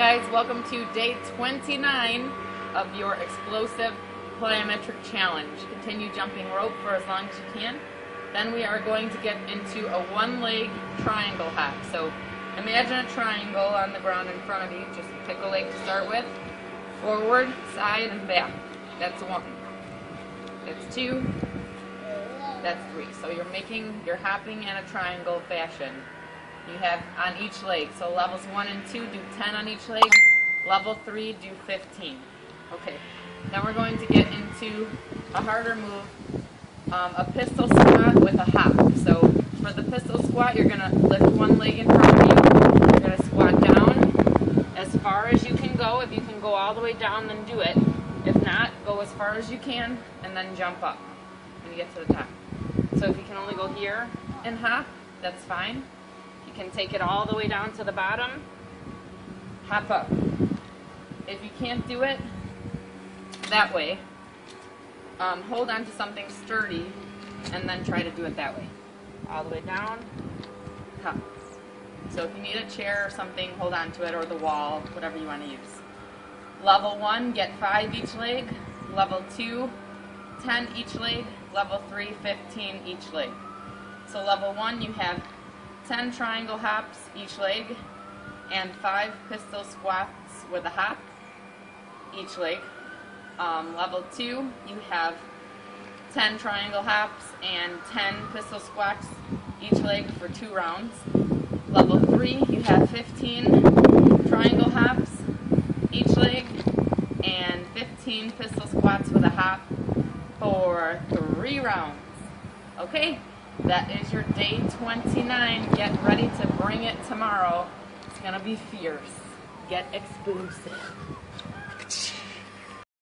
Guys, welcome to day 29 of your explosive plyometric challenge. Continue jumping rope for as long as you can. Then we are going to get into a one-leg triangle hop. So imagine a triangle on the ground in front of you. Just pick a leg to start with. Forward, side, and back. That's one. That's two. That's three. So you're hopping in a triangle fashion. You have on each leg. So levels 1 and 2 do 10 on each leg. Level 3 do 15. Okay. Then we're going to get into a harder move, a pistol squat with a hop. So for the pistol squat, you're going to lift one leg in front of you. You're going to squat down as far as you can go. If you can go all the way down, then do it. If not, go as far as you can and then jump up when you get to the top. So if you can only go here and hop, that's fine. You can take it all the way down to the bottom, hop up. If you can't do it that way, hold on to something sturdy and then try to do it that way. All the way down, hop. So if you need a chair or something, hold on to it, or the wall, whatever you want to use. Level 1, get 5 each leg. Level 2, 10 each leg. Level 3, 15 each leg. So level 1, you have 10 triangle hops each leg and 5 pistol squats with a hop each leg. Level 2, you have 10 triangle hops and 10 pistol squats each leg for 2 rounds. Level 3, you have 15 triangle hops each leg and 15 pistol squats with a hop for 3 rounds. Okay? That is your day 29. Get ready to bring it tomorrow. It's going to be fierce. Get explosive.